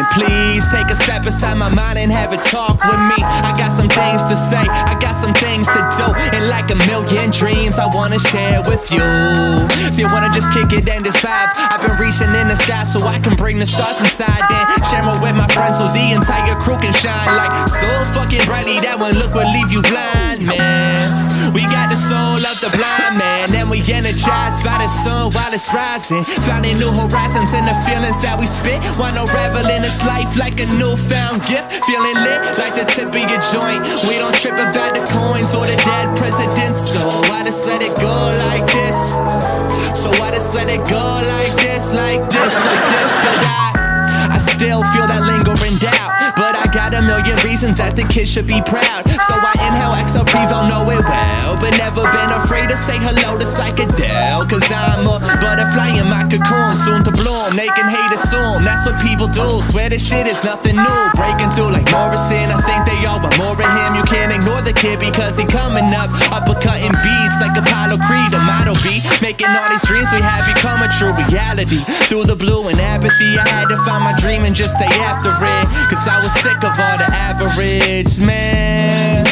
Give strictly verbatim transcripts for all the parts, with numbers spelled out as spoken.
And please take a step inside my mind and have a talk with me. I got some things to say, I got some things to do, and like a million dreams I wanna share with you. See, I wanna just kick it and just vibe. I've been reaching in the sky so I can bring the stars inside, then share it with my friends so the entire crew can shine like so fucking brightly that one look will leave you blind, man. We got the soul of the blind man, and we energized by the sun while it's rising. Finding new horizons in the feelings that we spit. Wanna revel in this life like a newfound gift. Feeling lit like the tip of your joint. We don't trip about the coins or the dead presidents. So I just let it go like this. So I just let it go like this, like this, like this. But I, I still feel that lingering doubt. But I got a million reasons that the kids should be proud. So I inhale, exhale, prevale, know it well. But never been afraid to say hello to psychedel. Cause I'm a butterfly in my cocoon, soon to bloom. They can hate assume, that's what people do. Swear this shit is nothing new. Breaking through like Morrison, I think they all but more of him. You can't ignore the kid because he coming up. Uppercutting beats like Apollo Creed, a model beat. Making all these dreams we have become a true reality. Through the blue and apathy, I had to find my dream and just stay after it. Cause I I was sick of all the average man.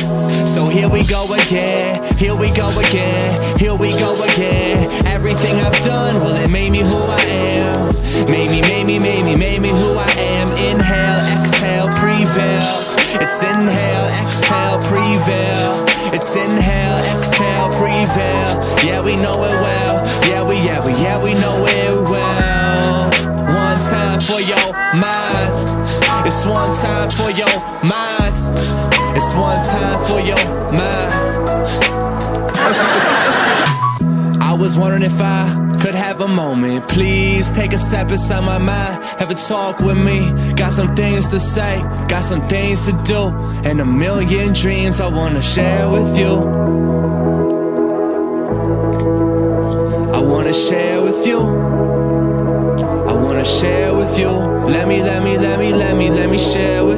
So here we go again, here we go again, here we go again. Everything I've done, well it made me who I am. Made me, made me, made me, made me who I am. Inhale, exhale, prevail. It's inhale, exhale, prevail. It's inhale, exhale, prevail. Yeah, we know it well. Yeah, we, yeah, we, yeah, we know it well. One time for your mind. It's one time for your mind. It's one time for your mind. I was wondering if I could have a moment. Please take a step inside my mind. Have a talk with me. Got some things to say, got some things to do, and a million dreams I wanna share with you. I wanna share with you. Share with you. Let me, let me, let me, let me, let me share with you.